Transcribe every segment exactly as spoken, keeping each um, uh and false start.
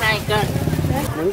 hai cân. Những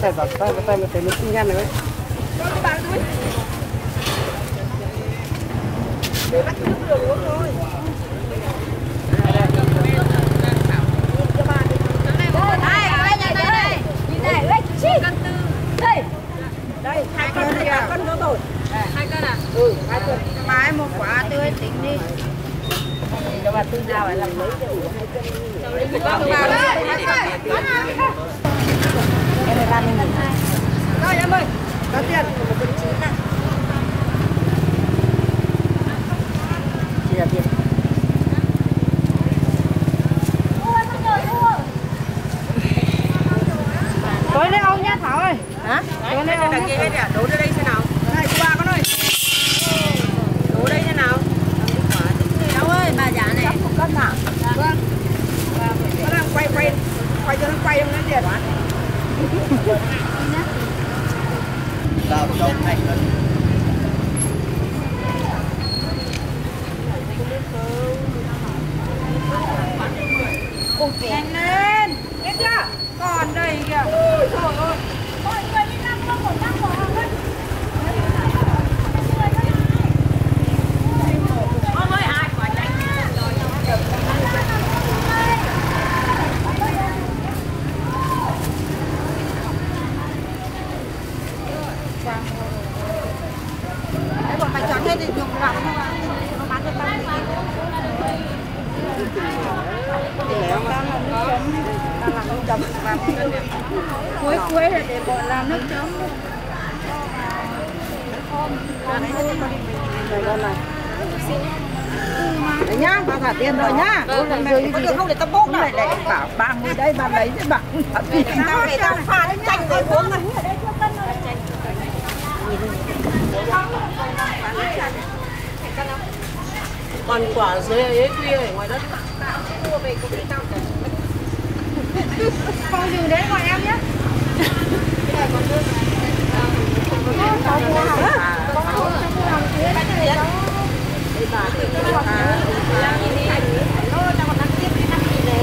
Tay vào tay mà thấy nó sinh ra rồi. Cho các bạn thôi. Để bắt nước đường uống thôi. Cho bạn. Đây, đây, đây, đây. Nhìn này, đây, chi. Đây. Đây, hai cân này là cân nữa rồi. Hai cân à? Ừ, hai cân. Mà ấy một quả tươi tính đi. Cho bạn tư nào lại làm lấy cho đủ hai cân. Cho bạn đấy, đấy, đấy. Rồi em ơi, có tiền một cân chín này. Chị là tiền. Tới đây ông nhá Thảo ơi. Hả? Tới đây ông nhá. Đổ ra đây xem nào. Này chú ba con ơi. Đổ đây xem nào. Cháu ơi, bà giả này. Một cân hả? Vâng. Nó đang quay quay, quay cho nó quay không nó tiền quá. Đào trong thành rồi. Không biết không. Ôi kìa. Nhanh lên. Biết chưa? Còn đây kìa. Ôi trời ơi. Mọi người đi năm không còn năm bỏ hàng lên. Ông ơi ai quả tránh rồi. Đấy bọn mày chọn hết thì dùng lòng nó bán. Nó bán được bao nhiêu. Để ông ta làm nước chấm. Ta làm nước chấm và cuối cuối là để bọn làm nước chấm. Đấy nhá, bà thả tiền rồi nhá. Có được không để tao bốc này. Để bảo bà ngồi đây bà lấy thế bà. Tao để tao pha đến chanh rồi uống này. Còn quả dưới ấy kia ở ngoài đất. Tao sẽ mua về cũng để tao chảy. Con dừng đấy gọi em nhé. Cái này còn đơn này. Con mua hàng á. Con mua hàng kia. Cái này đó. Để bà tự nhiên hoặc là năm nghìn đi. Nó đang còn ăn tiếp cái năm nghìn đấy.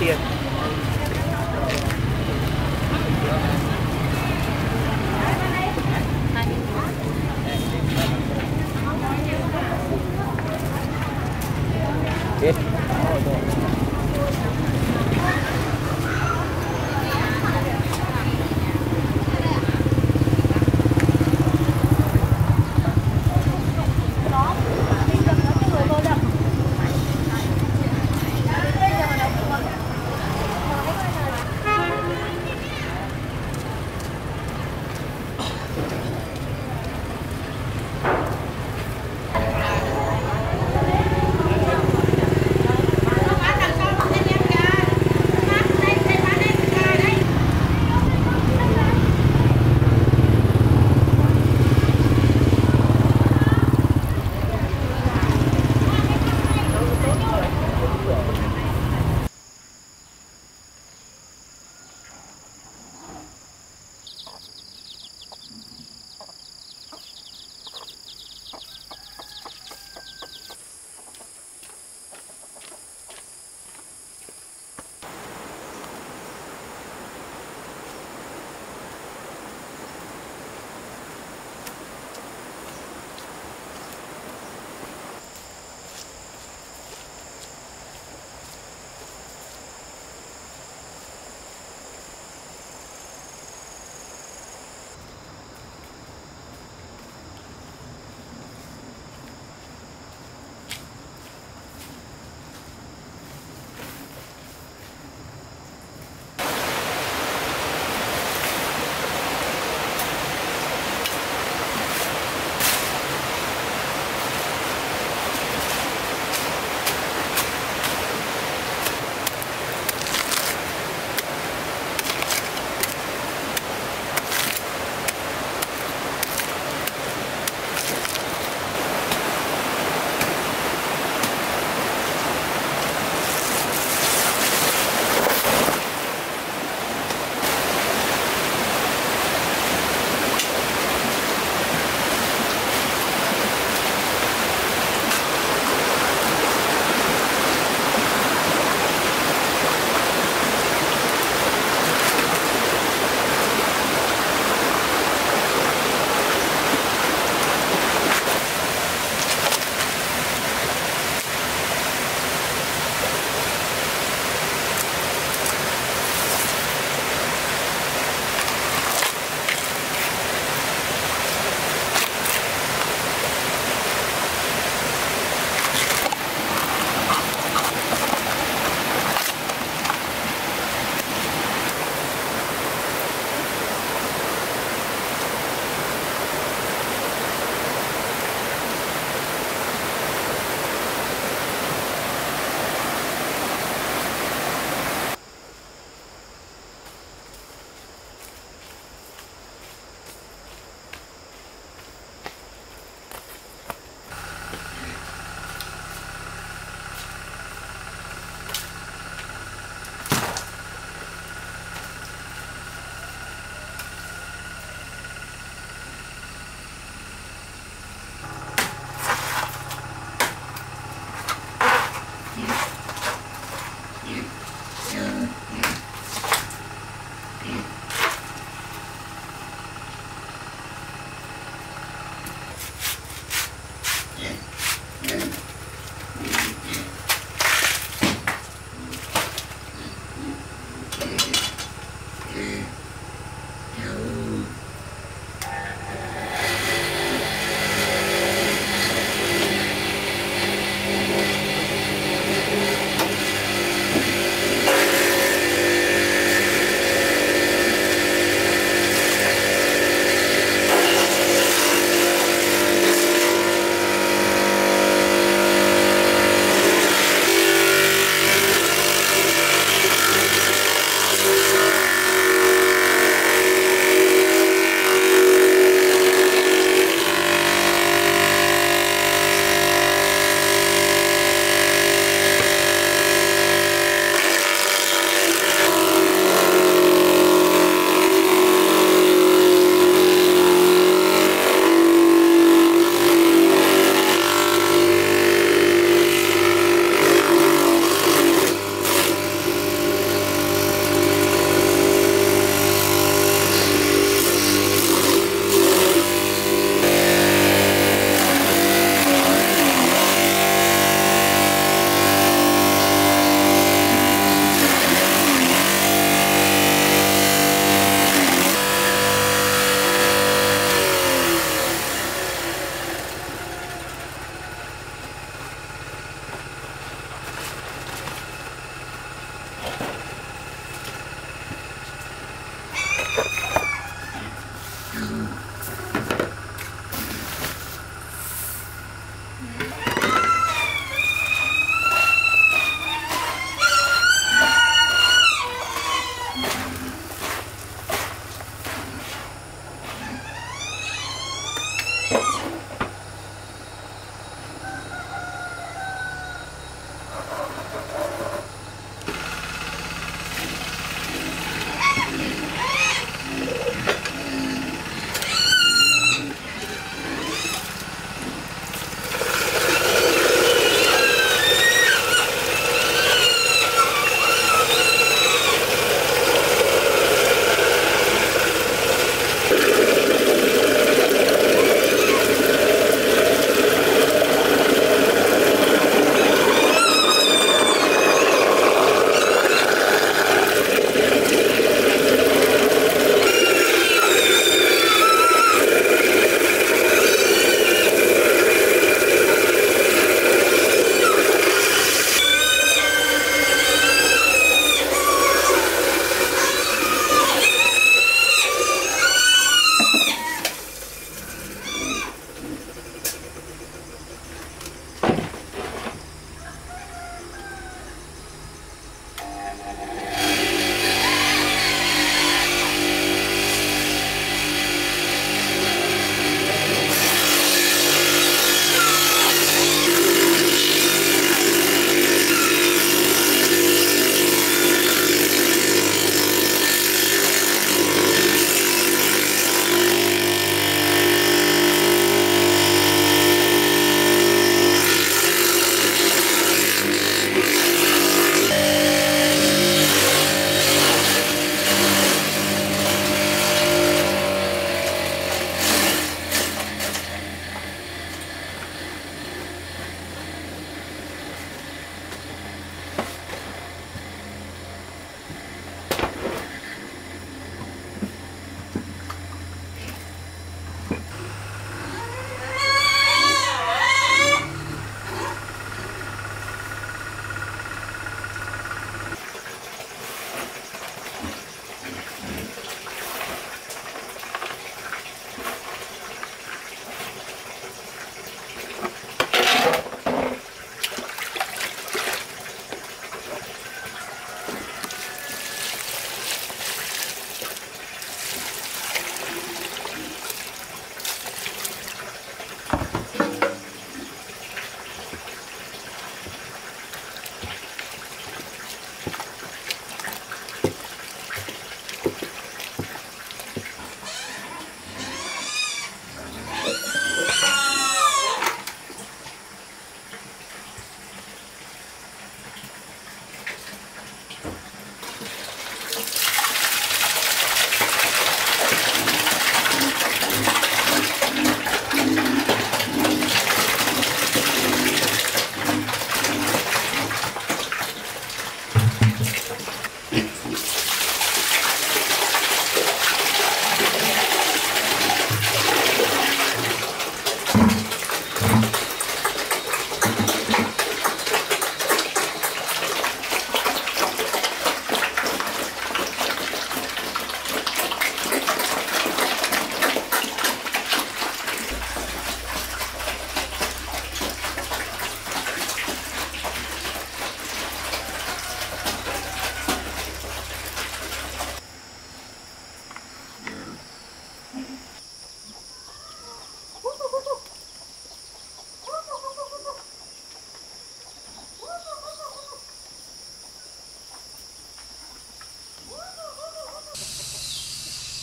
Tiền.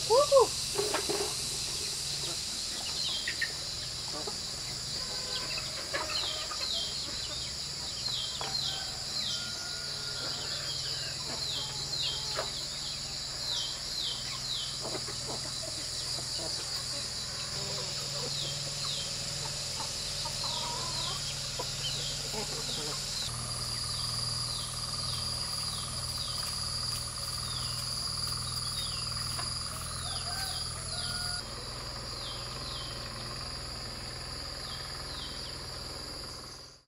Woohoo!